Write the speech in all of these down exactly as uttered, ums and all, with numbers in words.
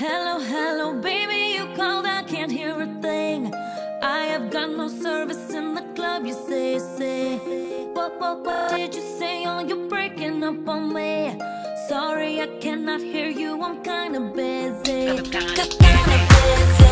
Hello, hello, baby, you called, I can't hear a thing. I have got no service in the club, you say, say. What, what, what did you say? Oh, you're breaking up on me. Sorry, I cannot hear you, I'm kinda busy. I'm kinda busy.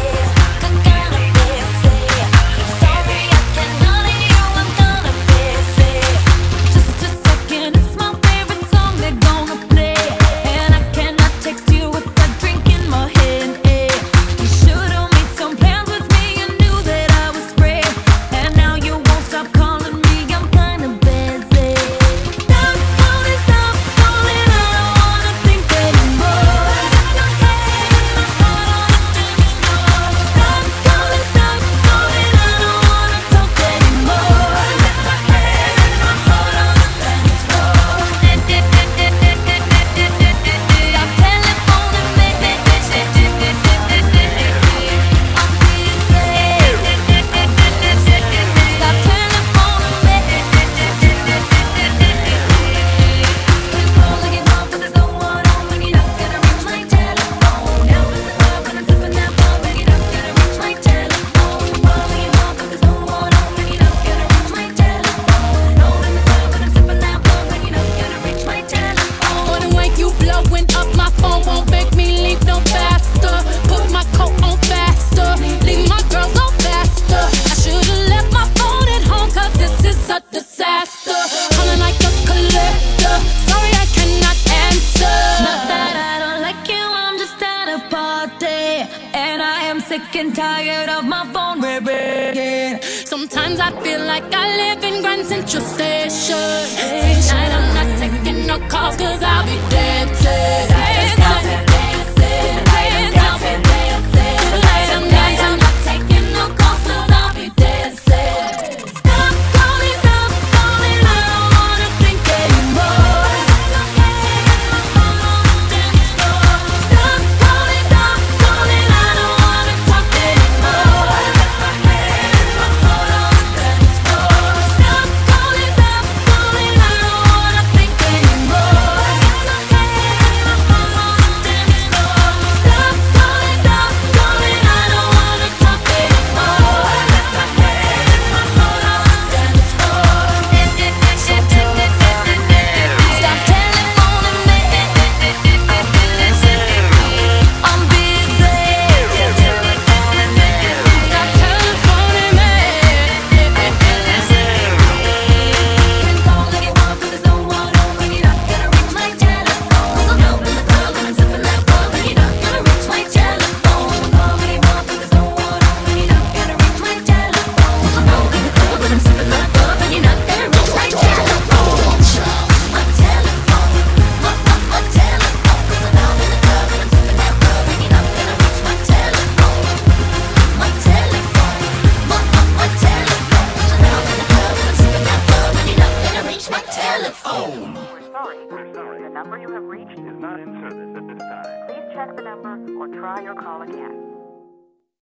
Sick and tired of my phone ringing. Sometimes I feel like I live in Grand Central Station. Tonight I'm not taking no calls, cause I'll be dancing. The number you have reached is not in service at this time. Please check the number or try your call again.